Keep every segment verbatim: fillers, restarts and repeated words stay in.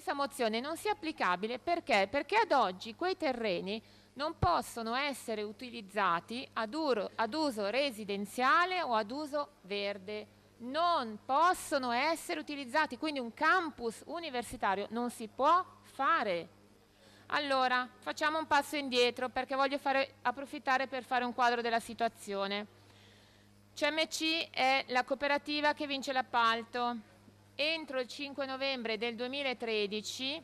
questa mozione non sia applicabile perché? Perché ad oggi quei terreni non possono essere utilizzati ad, uro, ad uso residenziale o ad uso verde, non possono essere utilizzati, quindi un campus universitario non si può fare. Allora, facciamo un passo indietro perché voglio fare, approfittare per fare un quadro della situazione. C M C è la cooperativa che vince l'appalto. Entro il cinque novembre del duemilatredici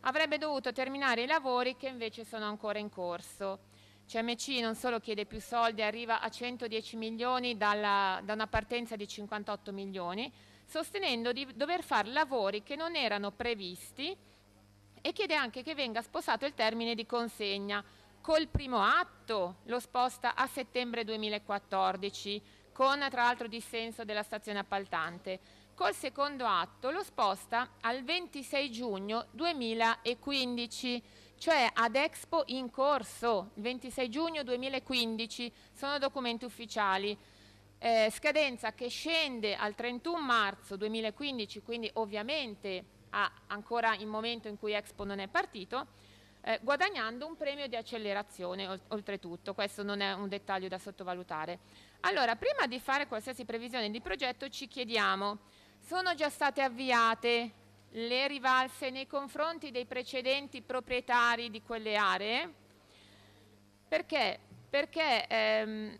avrebbe dovuto terminare i lavori che invece sono ancora in corso. C M C non solo chiede più soldi, arriva a centodieci milioni dalla, da una partenza di cinquantotto milioni, sostenendo di dover fare lavori che non erano previsti e chiede anche che venga spostato il termine di consegna. Col primo atto lo sposta a settembre duemilaquattordici, con tra l'altro dissenso della stazione appaltante. Col secondo atto lo sposta al ventisei giugno duemilaquindici, cioè ad Expo in corso, il ventisei giugno duemilaquindici, sono documenti ufficiali. Eh, scadenza che scende al trentuno marzo duemilaquindici, quindi ovviamente ah, ancora in momento in cui Expo non è partito, eh, guadagnando un premio di accelerazione oltretutto, questo non è un dettaglio da sottovalutare. Allora, prima di fare qualsiasi previsione di progetto ci chiediamo: sono già state avviate le rivalse nei confronti dei precedenti proprietari di quelle aree? Perché? Perché ehm,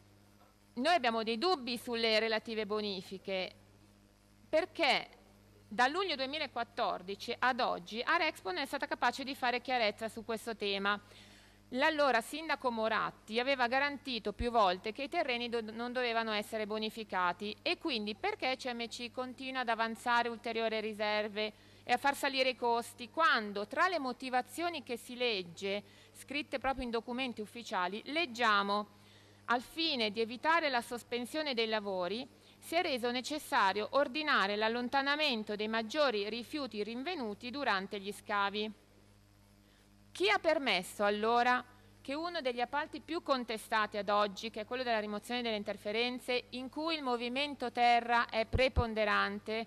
noi abbiamo dei dubbi sulle relative bonifiche, perché da luglio duemilaquattordici ad oggi Arexpo non è stata capace di fare chiarezza su questo tema. L'allora sindaco Moratti aveva garantito più volte che i terreni do non dovevano essere bonificati e quindi perché C M C continua ad avanzare ulteriori riserve e a far salire i costi quando tra le motivazioni che si legge, scritte proprio in documenti ufficiali, leggiamo: al fine di evitare la sospensione dei lavori si è reso necessario ordinare l'allontanamento dei maggiori rifiuti rinvenuti durante gli scavi. Chi ha permesso allora che uno degli appalti più contestati ad oggi, che è quello della rimozione delle interferenze, in cui il movimento terra è preponderante,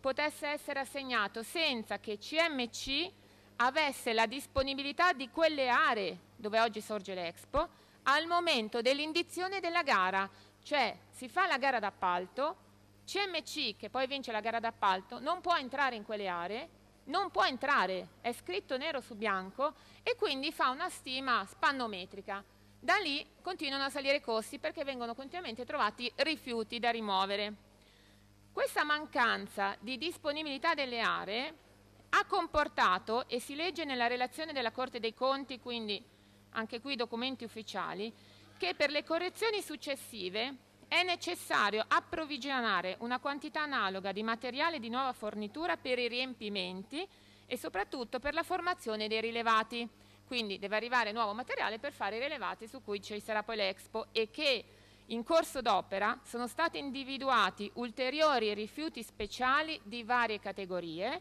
potesse essere assegnato senza che C M C avesse la disponibilità di quelle aree dove oggi sorge l'Expo al momento dell'indizione della gara? Cioè si fa la gara d'appalto, C M C che poi vince la gara d'appalto non può entrare in quelle aree, non può entrare, è scritto nero su bianco, e quindi fa una stima spannometrica. Da lì continuano a salire i costi perché vengono continuamente trovati rifiuti da rimuovere. Questa mancanza di disponibilità delle aree ha comportato, e si legge nella relazione della Corte dei Conti, quindi anche qui documenti ufficiali, che per le correzioni successive è necessario approvvigionare una quantità analoga di materiale di nuova fornitura per i riempimenti e soprattutto per la formazione dei rilevati. Quindi deve arrivare nuovo materiale per fare i rilevati su cui ci sarà poi l'Expo, e che in corso d'opera sono stati individuati ulteriori rifiuti speciali di varie categorie,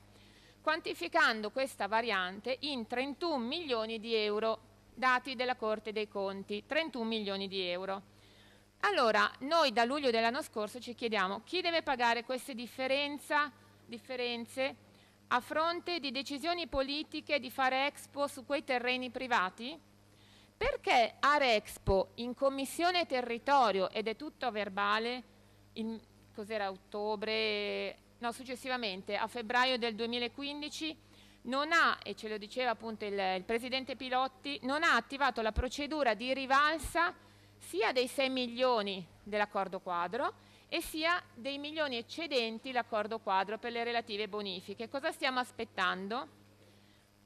quantificando questa variante in trentuno milioni di euro, dati della Corte dei Conti, trentuno milioni di euro. Allora, noi da luglio dell'anno scorso ci chiediamo chi deve pagare queste differenza, differenze a fronte di decisioni politiche di fare Expo su quei terreni privati? Perché Arexpo in commissione territorio, ed è tutto a verbale, cos'era ottobre, no successivamente, a febbraio del duemilaquindici, non ha, e ce lo diceva appunto il, il presidente Pilotti, non ha attivato la procedura di rivalsa sia dei sei milioni dell'accordo quadro e sia dei milioni eccedenti l'accordo quadro per le relative bonifiche. Cosa stiamo aspettando?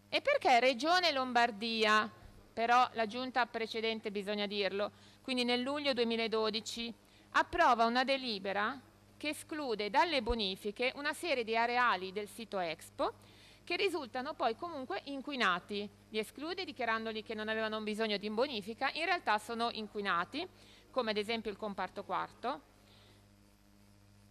E perché Regione Lombardia, però la giunta precedente bisogna dirlo, quindi nel luglio duemiladodici, approva una delibera che esclude dalle bonifiche una serie di areali del sito Expo che risultano poi comunque inquinati, li esclude dichiarandoli che non avevano bisogno di bonifica, in realtà sono inquinati, come ad esempio il comparto quarto.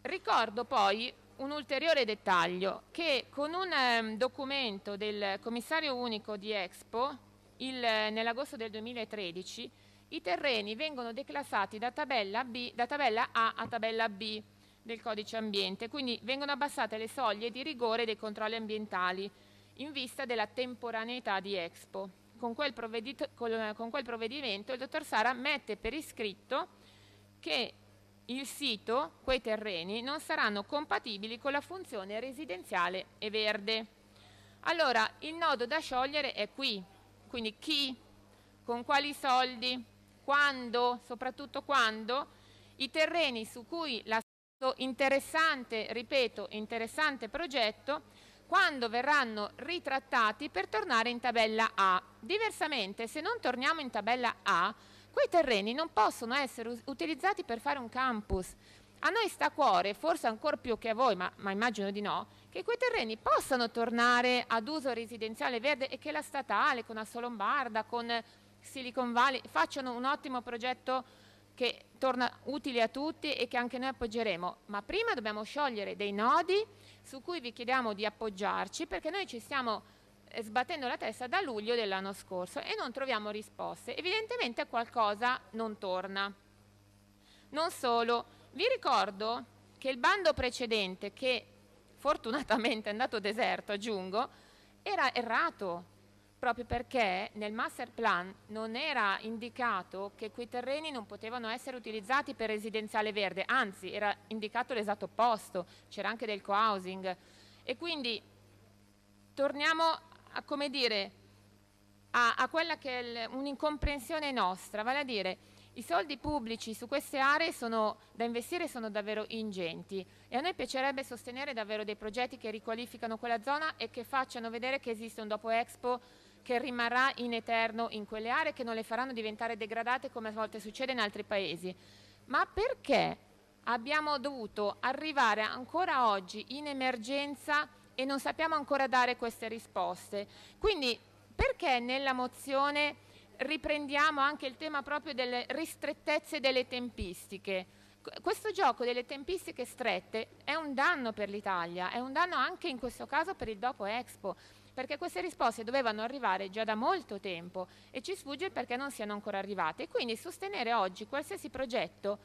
Ricordo poi un ulteriore dettaglio, che con un um, documento del commissario unico di Expo, nell'agosto del duemilatredici, i terreni vengono declassati da tabella, B, da tabella A a tabella B, del codice ambiente, quindi vengono abbassate le soglie di rigore dei controlli ambientali in vista della temporaneità di Expo. Con quel, con quel provvedimento il dottor Sara mette per iscritto che il sito, quei terreni, non saranno compatibili con la funzione residenziale e verde. Allora, il nodo da sciogliere è qui, quindi chi, con quali soldi, quando, soprattutto quando, i terreni su cui la interessante, ripeto, interessante progetto, quando verranno ritrattati per tornare in tabella A. Diversamente, se non torniamo in tabella A, quei terreni non possono essere utilizzati per fare un campus. A noi sta a cuore, forse ancora più che a voi, ma, ma immagino di no, che quei terreni possano tornare ad uso residenziale verde e che la statale, con Assolombarda, con Silicon Valley, facciano un ottimo progetto che torna utile a tutti e che anche noi appoggeremo. Ma prima dobbiamo sciogliere dei nodi su cui vi chiediamo di appoggiarci, perché noi ci stiamo sbattendo la testa da luglio dell'anno scorso e non troviamo risposte. Evidentemente qualcosa non torna. Non solo, vi ricordo che il bando precedente, che fortunatamente è andato deserto, aggiungo, era errato, proprio perché nel master plan non era indicato che quei terreni non potevano essere utilizzati per residenziale verde, anzi era indicato l'esatto opposto, c'era anche del co-housing. E quindi torniamo a, come dire, a, a quella che è un'incomprensione nostra, vale a dire i soldi pubblici su queste aree sono, da investire sono davvero ingenti e a noi piacerebbe sostenere davvero dei progetti che riqualificano quella zona e che facciano vedere che esiste un dopo Expo che rimarrà in eterno in quelle aree, che non le faranno diventare degradate come a volte succede in altri paesi. Ma perché abbiamo dovuto arrivare ancora oggi in emergenza e non sappiamo ancora dare queste risposte? Quindi perché nella mozione riprendiamo anche il tema proprio delle ristrettezze delle tempistiche? Questo gioco delle tempistiche strette è un danno per l'Italia, è un danno anche in questo caso per il dopo Expo, perché queste risposte dovevano arrivare già da molto tempo e ci sfugge perché non siano ancora arrivate. Quindi sostenere oggi qualsiasi progetto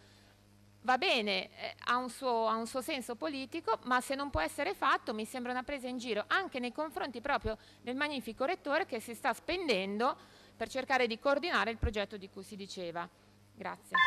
va bene, eh, ha, un suo, ha un suo senso politico, ma se non può essere fatto mi sembra una presa in giro anche nei confronti proprio del magnifico rettore che si sta spendendo per cercare di coordinare il progetto di cui si diceva. Grazie.